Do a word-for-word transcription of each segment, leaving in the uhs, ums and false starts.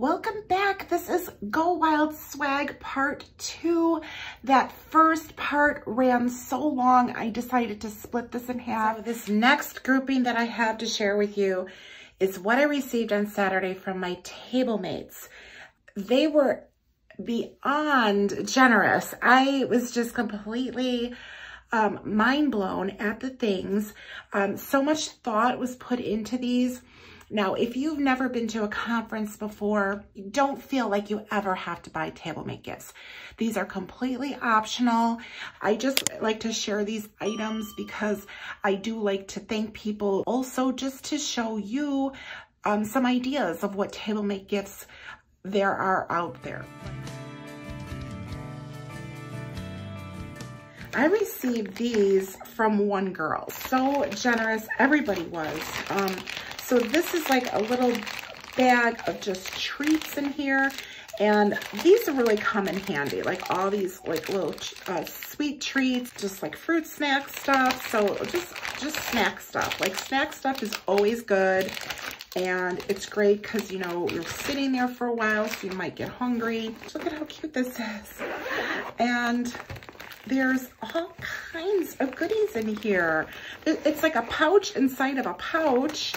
Welcome back. This is Go Wild Swag part two. That first part ran so long, I decided to split this in half. So this next grouping that I have to share with you is what I received on Saturday from my table mates. They were beyond generous. I was just completely um, mind blown at the things. Um, so much thought was put into these. Now, if you've never been to a conference before, don't feel like you ever have to buy table mate gifts. These are completely optional. I just like to share these items because I do like to thank people. Also, just to show you um, some ideas of what table mate gifts there are out there. I received these from one girl. So generous, everybody was. Um, so this is like a little bag of just treats in here. And these really come in handy, like all these like little uh, sweet treats, just like fruit snack stuff. So just, just snack stuff, like snack stuff is always good. And it's great because, you know, you're sitting there for a while, so you might get hungry. Look at how cute this is. And there's all kinds of goodies in here. It's like a pouch inside of a pouch.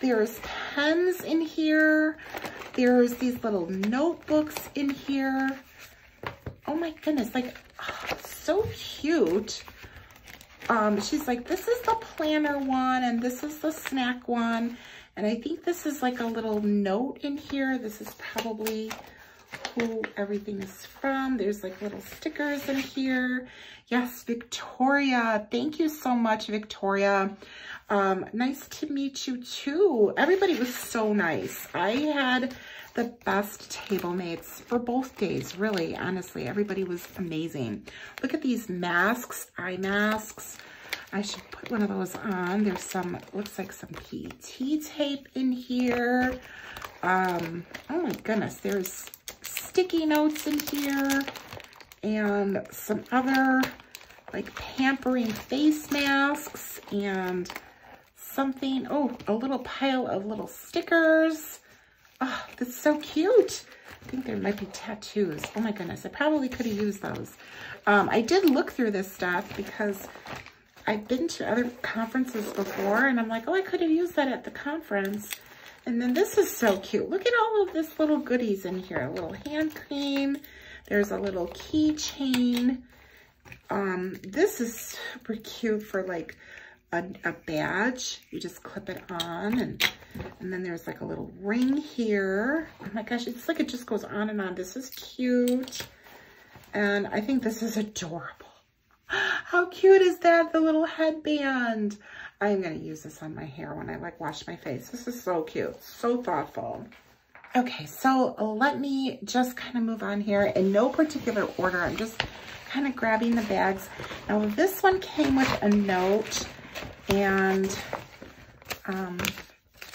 There's pens in here. There's these little notebooks in here. Oh my goodness, like, oh, so cute. Um, she's like, this is the planner one, and this is the snack one. And I think this is like a little note in here. This is probably who everything is from. There's like little stickers in here. Yes, Victoria. Thank you so much, Victoria. Um, nice to meet you too. Everybody was so nice. I had the best table mates for both days, really, honestly. Everybody was amazing. Look at these masks, eye masks. I should put one of those on. There's some, looks like some P E T tape in here. Um, oh my goodness, there's sticky notes in here and some other like pampering face masks and something. Oh, a little pile of little stickers. Oh, that's so cute. I think there might be tattoos. Oh my goodness, I probably could have used those. Um, I did look through this stuff because I've been to other conferences before, and I'm like, oh, I could have used that at the conference. And then this is so cute. Look at all of this little goodies in here. A little hand cream. There's a little keychain. Um, this is super cute for like a, a badge. You just clip it on, and, and then there's like a little ring here. Oh my gosh, it's like it just goes on and on. This is cute. And I think this is adorable. How cute is that? The little headband. I'm going to use this on my hair when I like wash my face. This is so cute. So thoughtful. Okay, so let me just kind of move on here in no particular order. I'm just kind of grabbing the bags. Now this one came with a note, and um,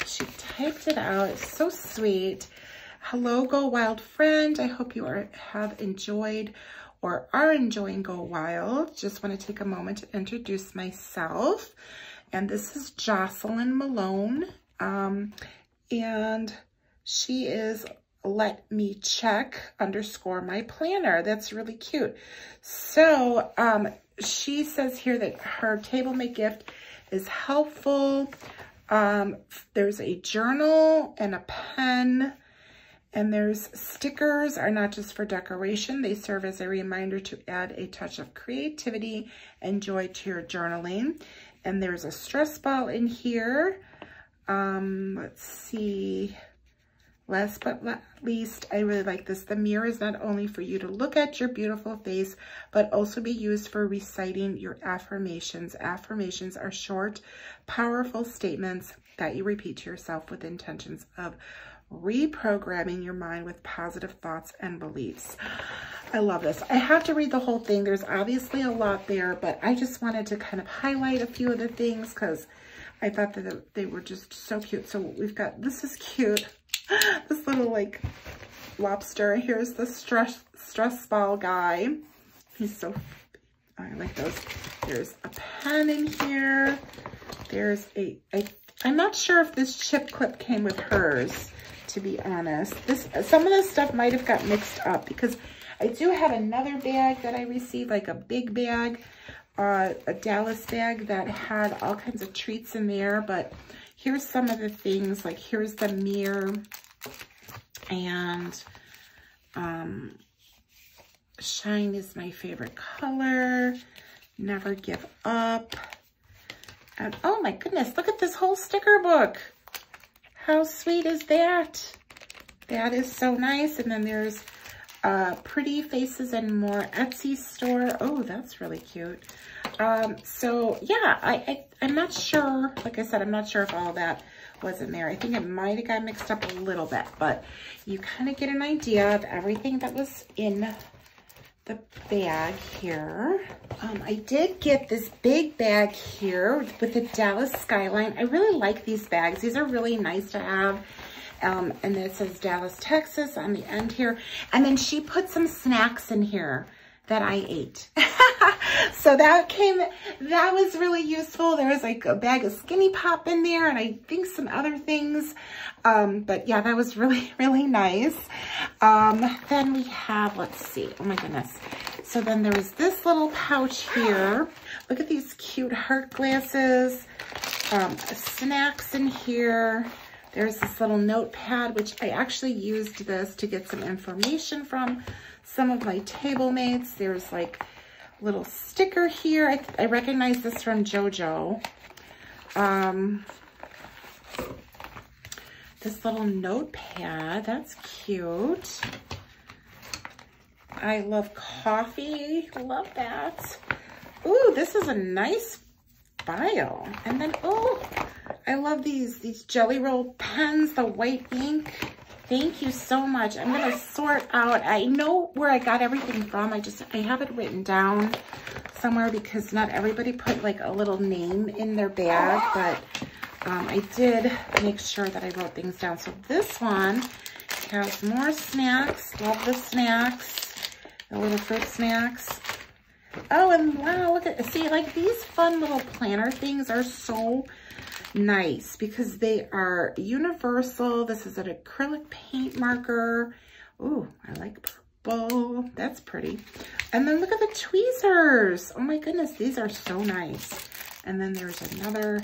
she typed it out. It's so sweet. Hello, Go Wild friend. I hope you are, have enjoyed or are enjoying Go Wild. Just want to take a moment to introduce myself. And this is Jocelyn Malone. Um, and she is let me check underscore my planner. That's really cute. So um, she says here that her table mate gift is helpful. Um, there's a journal and a pen. And there's stickers are not just for decoration. They serve as a reminder to add a touch of creativity and joy to your journaling. And there's a stress ball in here. Um, let's see. Last but not least, I really like this. The mirror is not only for you to look at your beautiful face, but also be used for reciting your affirmations. Affirmations are short, powerful statements that you repeat to yourself with intentions of reprogramming your mind with positive thoughts and beliefs. I love this. I have to read the whole thing. There's obviously a lot there, but I just wanted to kind of highlight a few of the things because I thought that they were just so cute. So we've got, this is cute. This little like lobster. Here's the stress, stress ball guy. He's so, I like those. There's a pen in here. There's a, a I'm not sure if this chip clip came with hers. to be honest. This, some of this stuff might have got mixed up because I do have another bag that I received, like a big bag, uh, a Dallas bag that had all kinds of treats in there. But here's some of the things, like here's the mirror and um, shine is my favorite color. Never give up. And oh my goodness, look at this whole sticker book. How sweet is that? That is so nice. And then there's uh, Pretty Faces and More Etsy store. Oh, that's really cute. Um, so yeah, I, I, I'm not sure. Like I said, I'm not sure if all that was in there. I think it might have got mixed up a little bit, but you kind of get an idea of everything that was in the bag here. Um, I did get this big bag here with the Dallas skyline. I really like these bags. These are really nice to have. Um, and it says Dallas, Texas on the end here. And then she put some snacks in here that I ate. So that came, that was really useful. There was like a bag of Skinny Pop in there and I think some other things. Um, but yeah, that was really, really nice. Um, then we have, let's see, oh my goodness. So then there was this little pouch here. Look at these cute heart glasses, um, snacks in here. There's this little notepad, which I actually used this to get some information from some of my table mates. There's like a little sticker here. I, I recognize this from JoJo. Um, This little notepad, that's cute. I love coffee, love that. Ooh, this is a nice file. And then, oh, I love these, these jelly roll pens, the white ink. Thank you so much. I'm gonna sort out, I know where I got everything from. I just, I have it written down somewhere because not everybody put like a little name in their bag, but Um, I did make sure that I wrote things down. So this one has more snacks. Love the snacks, the little fruit snacks. Oh, and wow, look at, see, like these fun little planner things are so nice because they are universal. This is an acrylic paint marker. Ooh, I like purple. That's pretty. And then look at the tweezers. Oh my goodness, these are so nice. And then there's another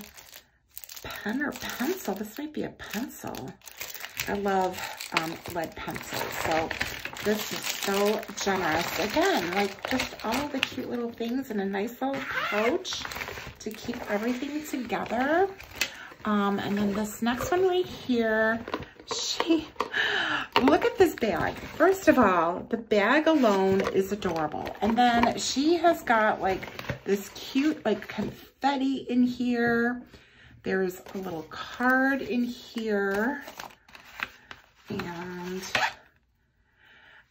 pen or pencil. This might be a pencil. I love um, lead pencils. So this is so generous. Again, like just all the cute little things in a nice little pouch to keep everything together. Um, and then this next one right here, she, look at this bag. First of all, the bag alone is adorable. And then she has got like this cute like confetti in here. There's a little card in here, and,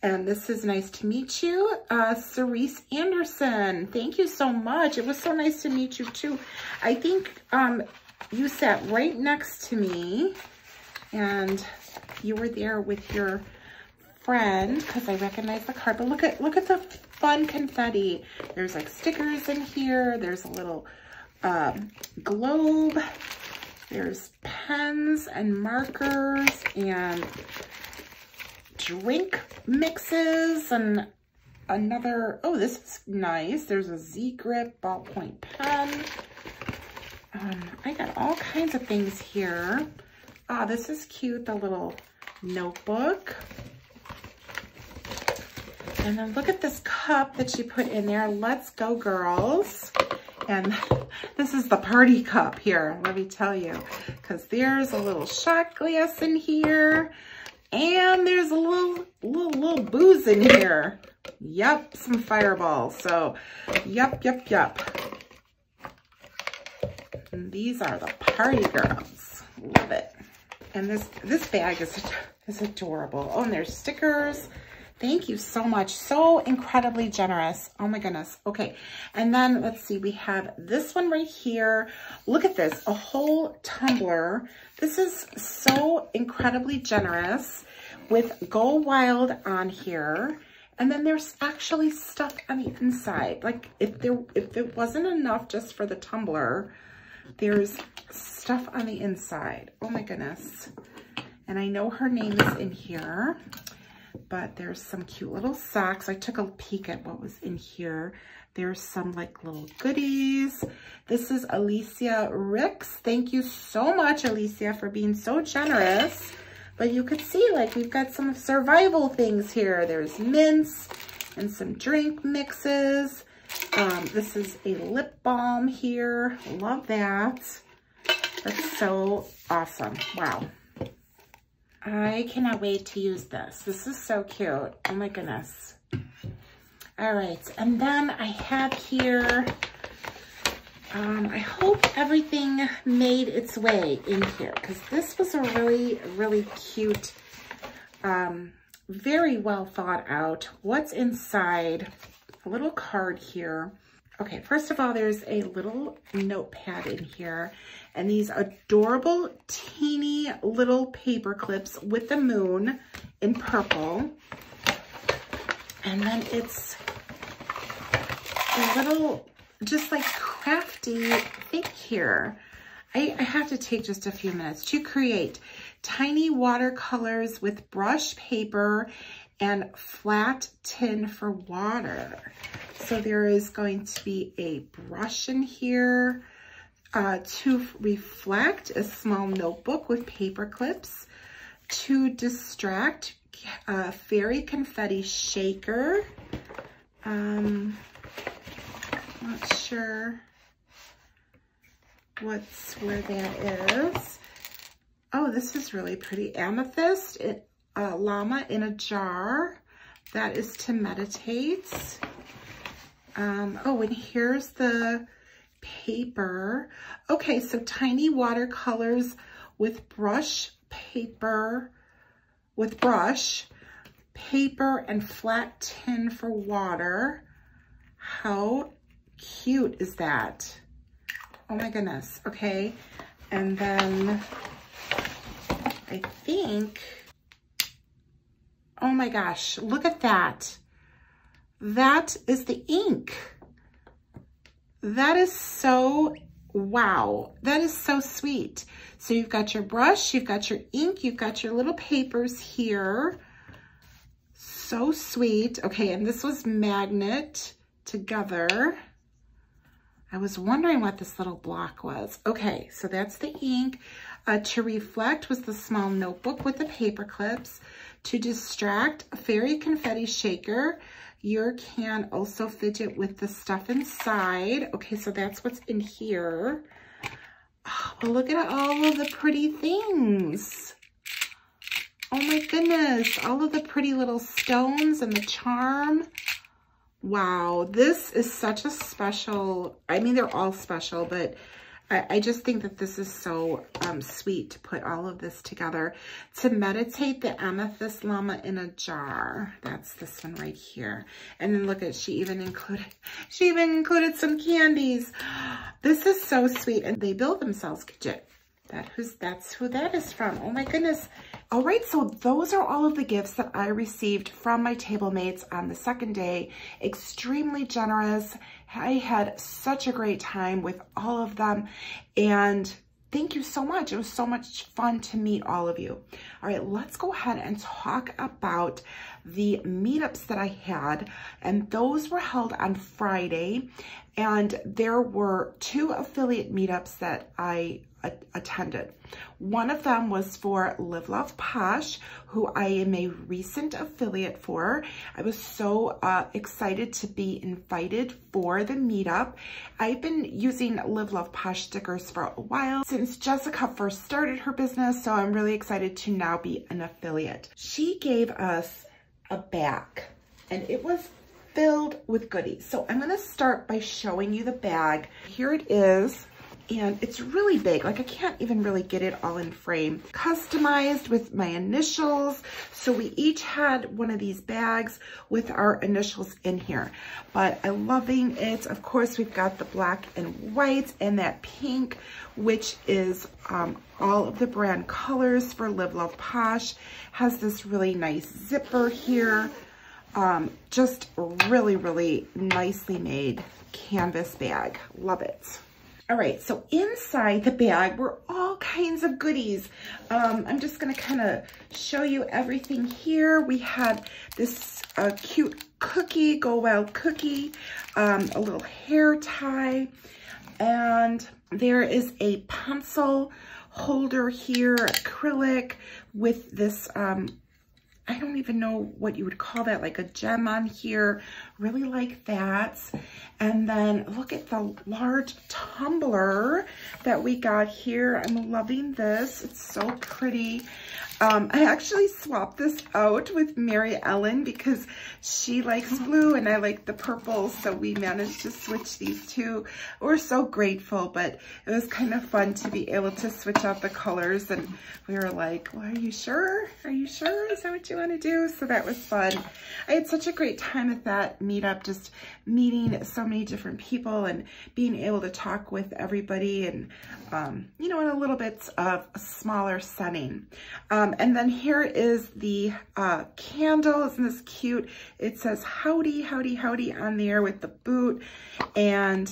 and this is nice to meet you, uh, Cerise Anderson. Thank you so much. It was so nice to meet you too. I think um, you sat right next to me, and you were there with your friend because I recognize the card. But look at look at the fun confetti. There's like stickers in here. There's a little Um, globe, there's pens and markers and drink mixes and another, oh, this is nice. There's a Z-Grip ballpoint pen. Um, I got all kinds of things here. Ah, this is cute, the little notebook. And then look at this cup that she put in there. Let's go, girls. And this is the party cup here, let me tell you, because there's a little shot glass in here, and there's a little, little, little booze in here. Yep, some fireballs. So, yep, yep, yep. And these are the party girls. Love it. And this this bag is is adorable. Oh, and there's stickers. Thank you so much. So incredibly generous. Oh my goodness. Okay. And then let's see, we have this one right here. Look at this, a whole tumbler. This is so incredibly generous with Go Wild on here. And then there's actually stuff on the inside. Like if there, if it wasn't enough just for the tumbler, there's stuff on the inside. Oh my goodness. And I know her name is in here, but there's some cute little socks. I took a peek at what was in here. There's some like little goodies. This is Alicia Ricks. Thank you so much, Alicia, for being so generous. But you could see like we've got some survival things here. There's mints and some drink mixes. Um, this is a lip balm here. Love that. That's so awesome. Wow. I cannot wait to use this. This is so cute. Oh my goodness. All right, and then I have here, um, I hope everything made its way in here, because this was a really, really cute, um, very well thought out. What's inside? A little card here. Okay, first of all, there's a little notepad in here, and these adorable teeny little paper clips with the moon in purple. And then it's a little, just like crafty thing here. I, I have to take just a few minutes to create tiny watercolors with brush paper and flat tin for water. So there is going to be a brush in here uh, to reflect, a small notebook with paper clips, to distract, Uh, fairy confetti shaker. Um, not sure what's where that is. Oh, this is really pretty. Amethyst, it, uh, llama in a jar. That is to meditate. Um, oh, and here's the paper. Okay, so tiny watercolors with brush paper. with brush, paper, and flat tin for water. How cute is that? Oh my goodness, okay. And then I think, oh my gosh, look at that. That is the ink. That is so, wow, that is so sweet. So you've got your brush, you've got your ink, you've got your little papers here. So sweet. Okay, and this was magnet together. I was wondering what this little block was. Okay, so that's the ink. Uh, to reflect was the small notebook with the paper clips. To distract, a fairy confetti shaker. You can also fidget with the stuff inside. Okay, so that's what's in here. Oh, look at all of the pretty things. Oh my goodness, all of the pretty little stones and the charm. Wow, this is such a special, I mean, they're all special, but I, I just think that this is so um, sweet to put all of this together. To meditate, the amethyst llama in a jar. That's this one right here. And then look at, she even included, she even included some candies. This is so sweet. And they build themselves gadget. That who's, that's who that is from. Oh my goodness. All right, so those are all of the gifts that I received from my table mates on the second day. Extremely generous. I had such a great time with all of them. And thank you so much. It was so much fun to meet all of you. All right, let's go ahead and talk about the meetups that I had. And those were held on Friday. And there were two affiliate meetups that I attended. One of them was for Live Love Posh, who I am a recent affiliate for. I was so uh, excited to be invited for the meetup. I've been using Live Love Posh stickers for a while since Jessica first started her business, so I'm really excited to now be an affiliate. She gave us a bag, and it was filled with goodies. So I'm going to start by showing you the bag. Here it is. And it's really big. Like I can't even really get it all in frame. Customized with my initials. So we each had one of these bags with our initials in here. But I'm loving it. Of course, we've got the black and white and that pink, which is um, all of the brand colors for Live Love Posh. Has this really nice zipper here. Um, just really, really nicely made canvas bag. Love it. All right, so inside the bag were all kinds of goodies. Um, I'm just gonna kind of show you everything here. We had this uh, cute cookie, Go Wild cookie, um, a little hair tie, and there is a pencil holder here, acrylic, with this, um, I don't even know what you would call that, like a gem on here. Really like that. And then look at the large tumbler that we got here. I'm loving this. It's so pretty. Um, I actually swapped this out with Mary Ellen because she likes blue and I like the purple. So we managed to switch these two. We're so grateful, but it was kind of fun to be able to switch out the colors. And we were like, well, are you sure? Are you sure? Is that what you want to do? So that was fun. I had such a great time at that meetup, just meeting so many different people and being able to talk with everybody and, um, you know, in a little bit of a smaller setting. Um, And then here is the uh, candle. Isn't this cute? It says howdy, howdy, howdy on there with the boot. And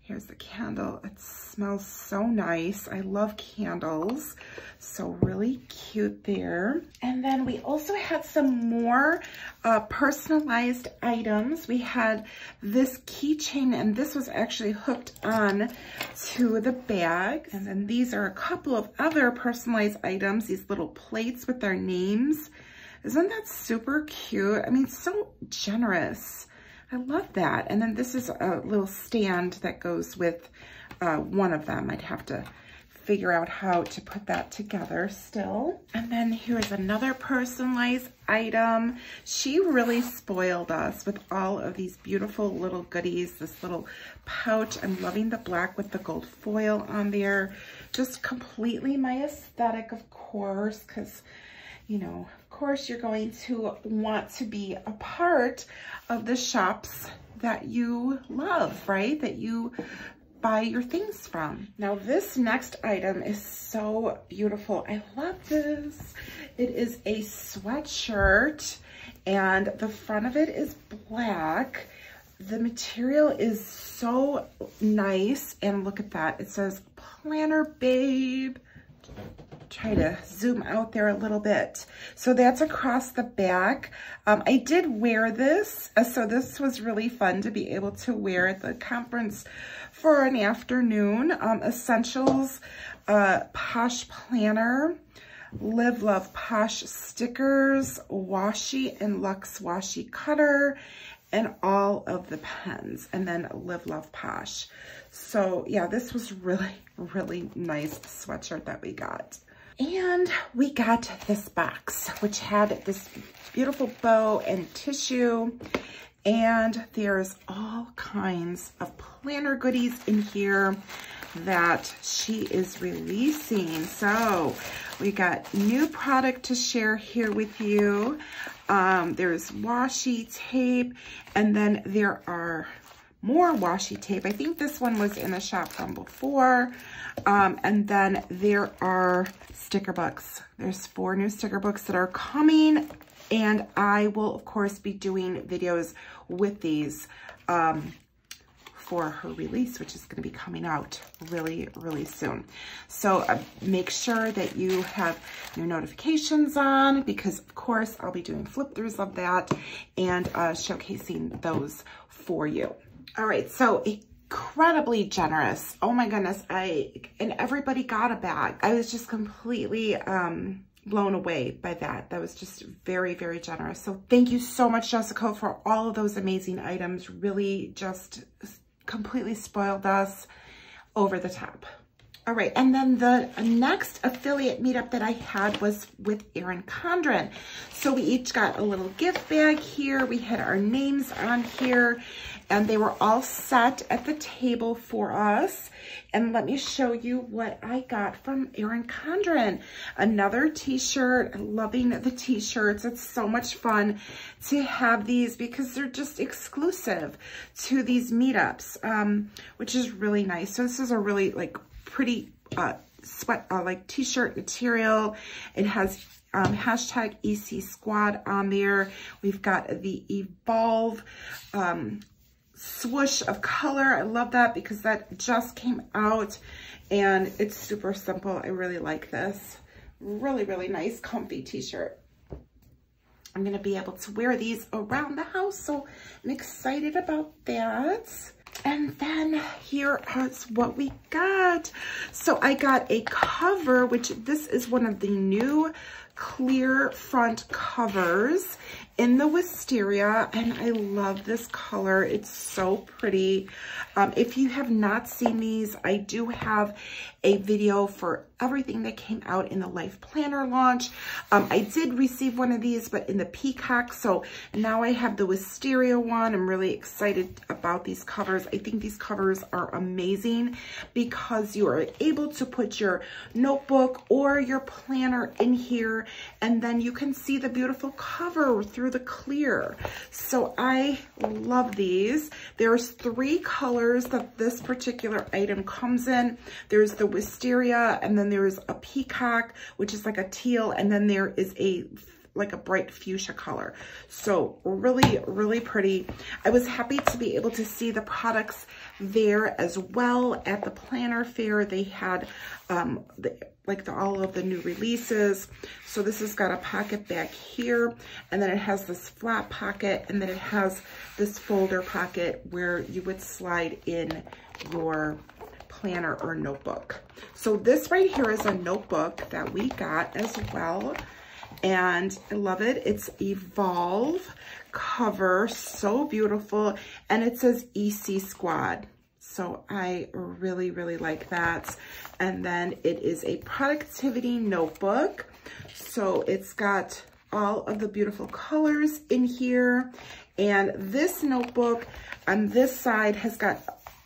here's the candle. It smells so nice. I love candles. So really cute there. And then we also had some more uh, personalized items. We had this keychain, and this was actually hooked on to the bag. And then these are a couple of other personalized items, these little plates with their names. Isn't that super cute? I mean, so generous. I love that. And then this is a little stand that goes with uh, one of them. I'd have to figure out how to put that together still. And then here's another personalized item. She really spoiled us with all of these beautiful little goodies. This little pouch. I'm loving the black with the gold foil on there. Just completely my aesthetic, of course, because, you know, of course you're going to want to be a part of the shops that you love, right? That you buy your things from. Now this next item is so beautiful. I love this. It is a sweatshirt and the front of it is black. The material is so nice. And look at that. It says Planner Babe. Try to zoom out there a little bit. So that's across the back. Um, I did wear this, so this was really fun to be able to wear at the conference for an afternoon. Um, Essentials, uh, Posh Planner, Live Love Posh stickers, washi and Luxe washi cutter, and all of the pens, and then Live Love Posh. So yeah, this was really, really nice sweatshirt that we got. And we got this box, which had this beautiful bow and tissue. And there's all kinds of planner goodies in here that she is releasing. So we got new product to share here with you. Um, there's washi tape, and then there are more washi tape. I think this one was in the shop from before. Um, and then there are sticker books. There's four new sticker books that are coming, and I will, of course, be doing videos with these um, for her release, which is going to be coming out really, really soon. So uh, make sure that you have your notifications on, because of course I'll be doing flip throughs of that and uh, showcasing those for you. All right, so incredibly generous. Oh my goodness, I and everybody got a bag. I was just completely um, blown away by that. That was just very, very generous. So thank you so much, Jessica, for all of those amazing items. Really just completely spoiled us over the top. All right, and then the next affiliate meetup that I had was with Erin Condren. So we each got a little gift bag here. We had our names on here, and they were all set at the table for us. And let me show you what I got from Erin Condren. Another t-shirt, loving the t-shirts. It's so much fun to have these because they're just exclusive to these meetups, um, which is really nice. So this is a really like pretty uh, sweat, uh, like t-shirt material. It has Um, hashtag E C squad on there. We've got the Evolve um, swoosh of color. I love that because that just came out and it's super simple. I really like this. Really, really nice, comfy t-shirt. I'm gonna be able to wear these around the house, so I'm excited about that. And then here is what we got. So I got a cover, which this is one of the new clear front covers in the Wisteria, and I love this color. It's so pretty. Um, if you have not seen these, I do have a video for everything that came out in the Life Planner launch. Um, I did receive one of these, but in the Peacock, so now I have the Wisteria one. I'm really excited about these covers. I think these covers are amazing because you are able to put your notebook or your planner in here, and then you can see the beautiful cover through the clear. So I love these. There's three colors that this particular item comes in. There's the Wisteria, and then there's a Peacock, which is like a teal, and then there is a like a bright fuchsia color. So really, really pretty. I was happy to be able to see the products there as well at the planner fair. They had um, the, like the, all of the new releases. So this has got a pocket back here, and then it has this flat pocket, and then it has this folder pocket where you would slide in your planner or notebook. So this right here is a notebook that we got as well. And I love it. It's Evolve cover, so beautiful. And it says E C Squad. So I really, really like that. And then it is a productivity notebook. So it's got all of the beautiful colors in here. And this notebook on this side has got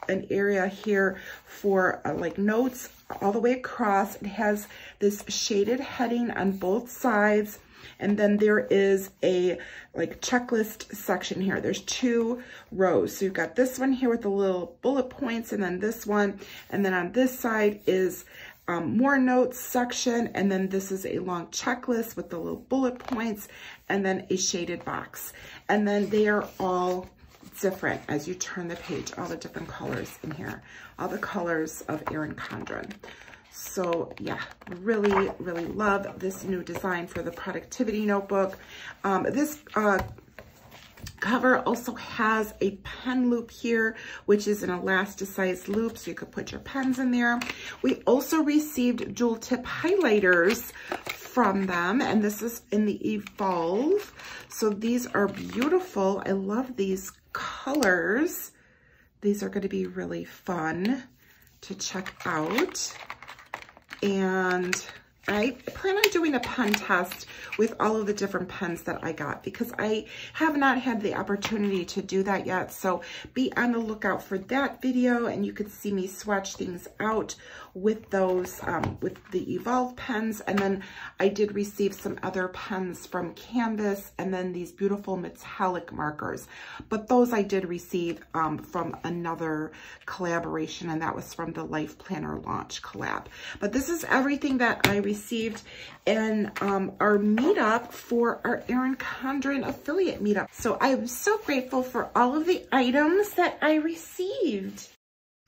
an area here for uh, like notes all the way across. It has this shaded heading on both sides, and then there is a like checklist section here. There's two rows, so you've got this one here with the little bullet points, and then this one, and then on this side is um, more notes section, and then this is a long checklist with the little bullet points, and then a shaded box, and then they are all different as you turn the page, all the different colors in here, all the colors of Erin Condren. So yeah, really, really love this new design for the productivity notebook. Um, this uh, cover also has a pen loop here, which is an elasticized loop, so you could put your pens in there. We also received dual tip highlighters from them, and this is in the Evolve. So these are beautiful. I love these colors. These are going to be really fun to check out. And I plan on doing a pen test with all of the different pens that I got, because I have not had the opportunity to do that yet. So be on the lookout for that video, and you could see me swatch things out with those, um, with the Evolve pens. And then I did receive some other pens from Canvas, and then these beautiful metallic markers. But those I did receive um, from another collaboration, and that was from the Life Planner launch collab. But this is everything that I received in um, our meetup for our Erin Condren affiliate meetup. So I'm so grateful for all of the items that I received.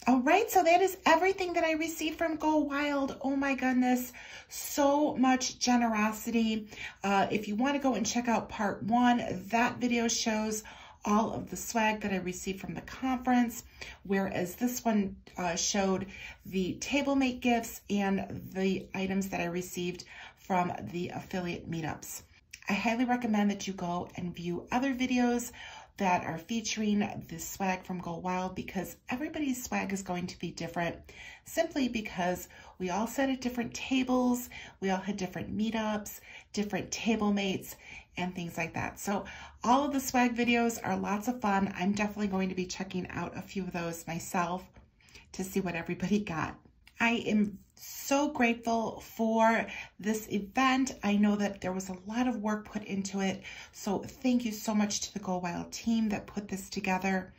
All right, so that is everything that I received from Go Wild. Oh my goodness, so much generosity. Uh, if you want to go and check out part one, that video shows all of the swag that I received from the conference, whereas this one uh, showed the table mate gifts and the items that I received from the affiliate meetups. I highly recommend that you go and view other videos that are featuring this swag from Go Wild, because everybody's swag is going to be different, simply because we all sat at different tables, we all had different meetups, different table mates, and things like that. So all of the swag videos are lots of fun. I'm definitely going to be checking out a few of those myself to see what everybody got. I am so grateful for this event. I know that there was a lot of work put into it. So thank you so much to the Go Wild team that put this together.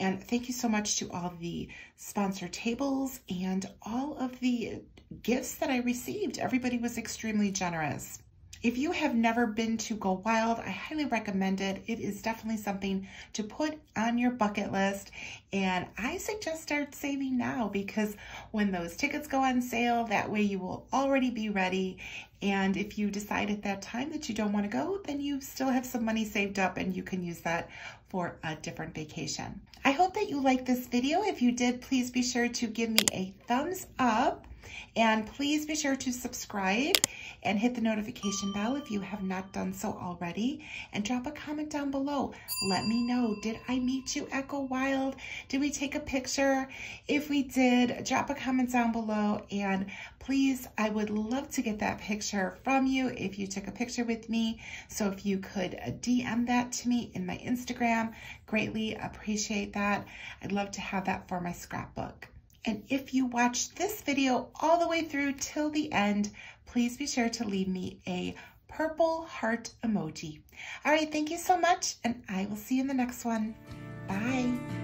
And thank you so much to all the sponsor tables and all of the gifts that I received. Everybody was extremely generous. If you have never been to Go Wild, I highly recommend it. It is definitely something to put on your bucket list, and I suggest start saving now, because when those tickets go on sale, that way you will already be ready. And if you decide at that time that you don't want to go, then you still have some money saved up and you can use that for a different vacation. I hope that you liked this video. If you did, please be sure to give me a thumbs up, and please be sure to subscribe and hit the notification bell if you have not done so already, and drop a comment down below. Let me know, did I meet you at Go Wild? Did we take a picture? If we did, drop a comment down below, and please, I would love to get that picture from you if you took a picture with me. So if you could D M that to me in my Instagram, greatly appreciate that. I'd love to have that for my scrapbook. And if you watched this video all the way through till the end, please be sure to leave me a purple heart emoji. All right, thank you so much, and I will see you in the next one. Bye.